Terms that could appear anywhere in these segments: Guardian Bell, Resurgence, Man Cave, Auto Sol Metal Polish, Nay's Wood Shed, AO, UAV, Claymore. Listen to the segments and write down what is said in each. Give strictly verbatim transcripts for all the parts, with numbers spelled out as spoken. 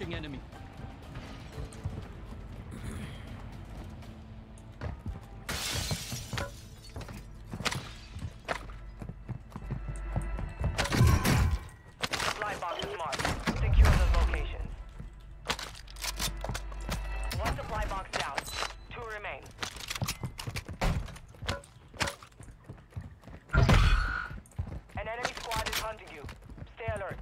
marking enemy. Supply box is marked. Secure those locations. One supply box down. Two remain. An enemy squad is hunting you. Stay alert.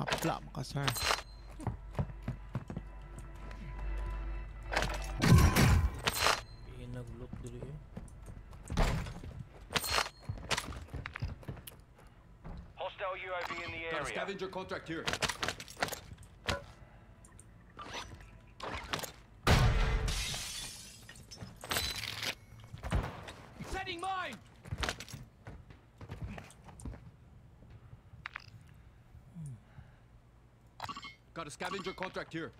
Hapla makasar. Pinag-look dito eh. Hostile U A V in the area. Got a scavenger contract here. Setting mine. Got a scavenger contract here.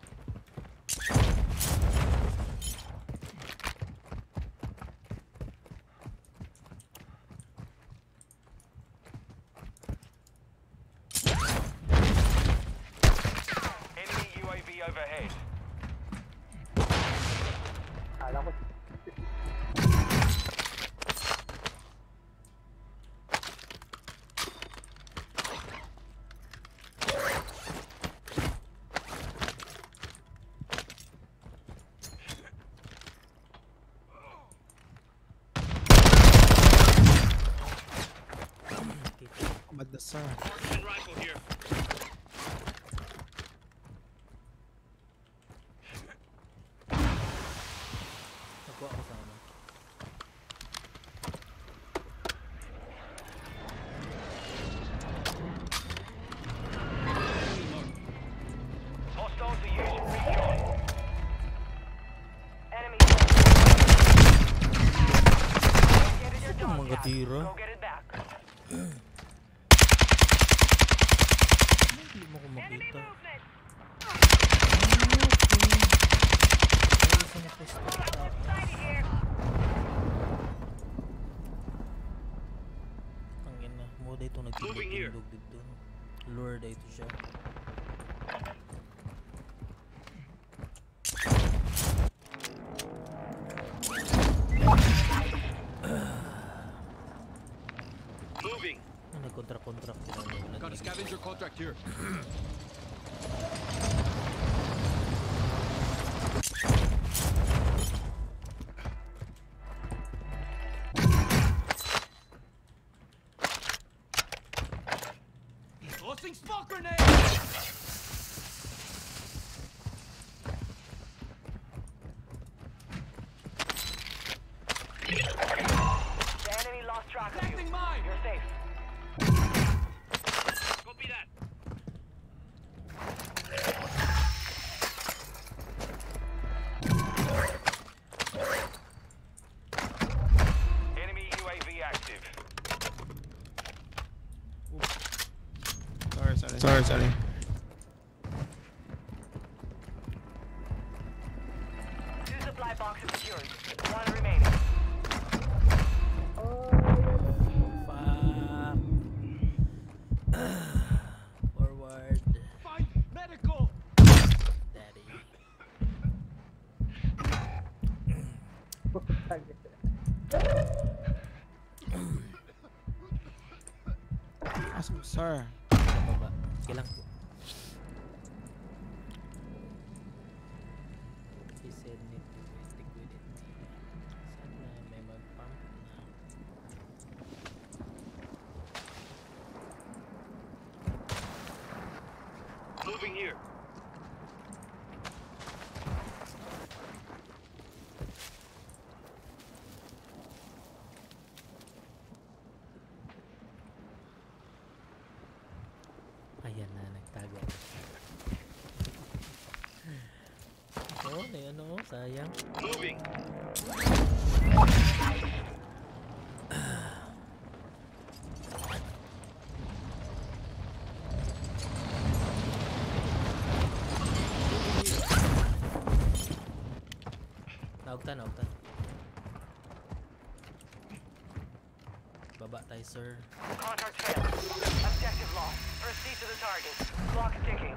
Overhead. But the sun. Rifle here. Tiro. Go get it back. Hindi mo ko makita. Tangin na. Mo dito nagtindog dito. Lure dito siya. Contra, contra, contra. Got a scavenger contract here. Tossing smoke grenade. The enemy lost track of you. Connecting mine. You're safe. Copy that. Enemy U A V active. Ooh. Sorry, sorry. Sorry, sorry. Two supply boxes secured. One remaining. Sir, okay lang po. He said need to stick with it. Sana may mag-pump na. Moving here. Ayan na, nagtago. Oo, na yun o, sayang. Moving! patay, sir. Contact failed. Objective lost. Proceed to the target. Clock ticking.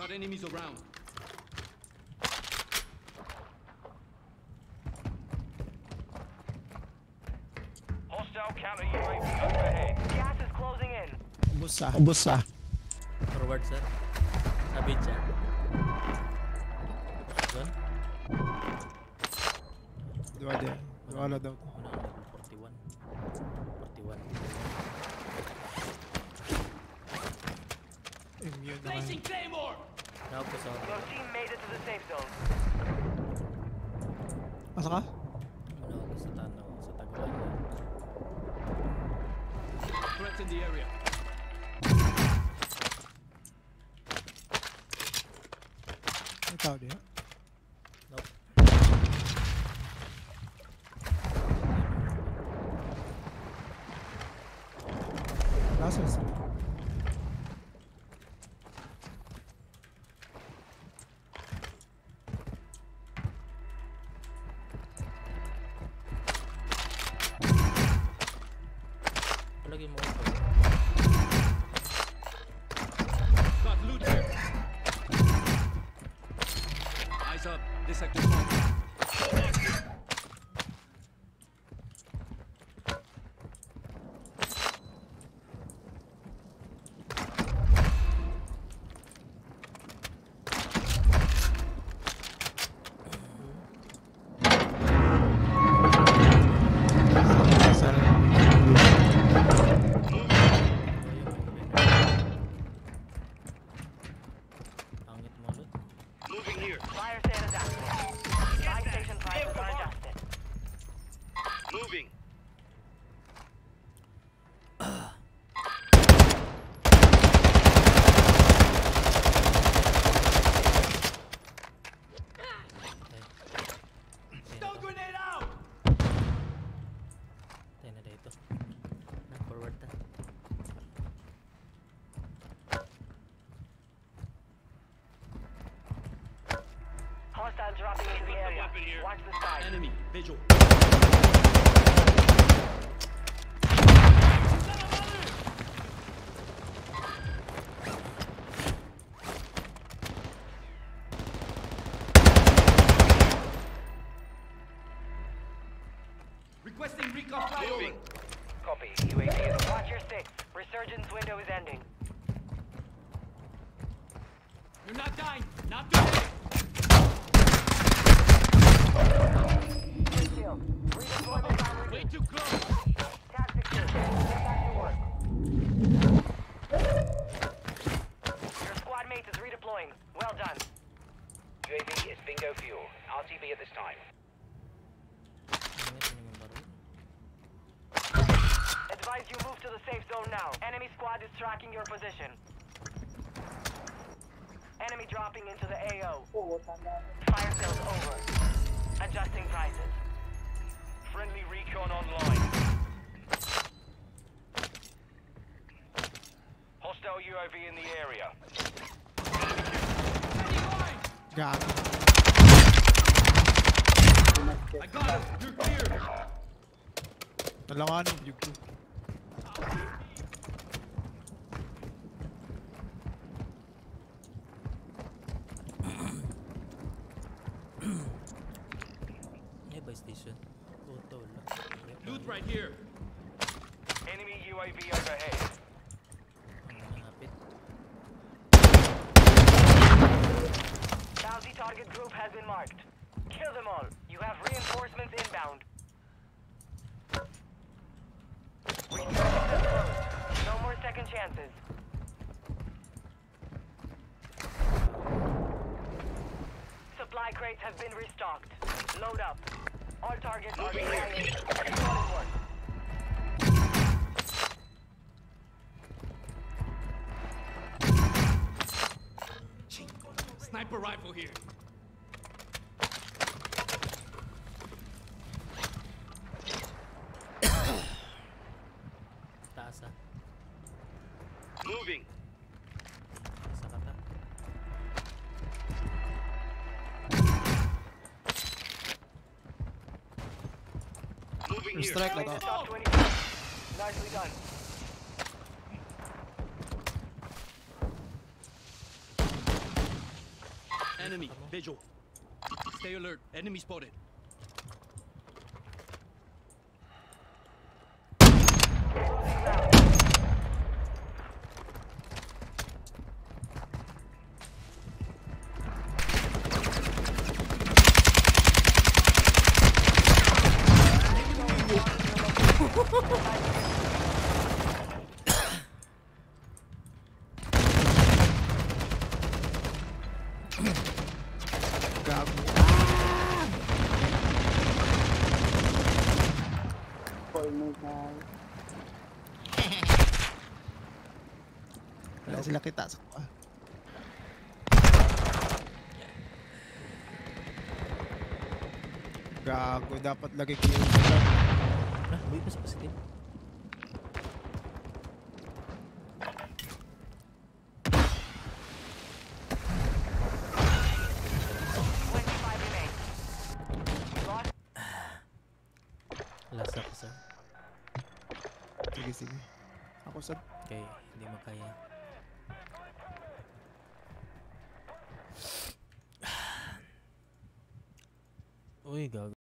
Got enemies around. Hostile counter U A V overhead. Gas is closing in. Busa. Busa. Forward sir. Sabi sir. Sir. Dua dia. Dua lah dah. Placing Claymore! No, your team made it to the safe zone. What's that? No, it's not. It's not. Threats in the area. What's out there? Nope. That's what's up. Dropping into the area. Watch the sky. Enemy visual. Requesting recon flyover. Copy. U A V. Watch your six. Resurgence window is ending. You're not dying. Not doing it. Way too close. Tactics here. Get back to work. Your squad mate is redeploying. Well done. U A V is bingo fuel. R T B at this time. Advise you move to the safe zone now. Enemy squad is tracking your position. Enemy dropping into the A O. Fire sales over. Adjusting prices. Friendly recon online. Hostile U A V in the area. Got him. I got him. You're cleared. Dalawan yung dugo. Hey, by station. Loot right here. Enemy U A V overhead. Bounty target group has been marked. Kill them all. You have reinforcements inbound. No more second chances. Supply crates have been restocked. Load up. All targets are being engaged. Solid work. Sniper rifle here. Moving. Moving here. Strike like that. Nicely done. Enemy visual. Stay alert. Enemy spotted. Wala sila kita sa kuha. Gago, dapat lagi kill. Ah, buhay pa sa positive. Last na ako, sir. Sige, sige. Ako, sir. Okay, hindi makaya. Uy, gago.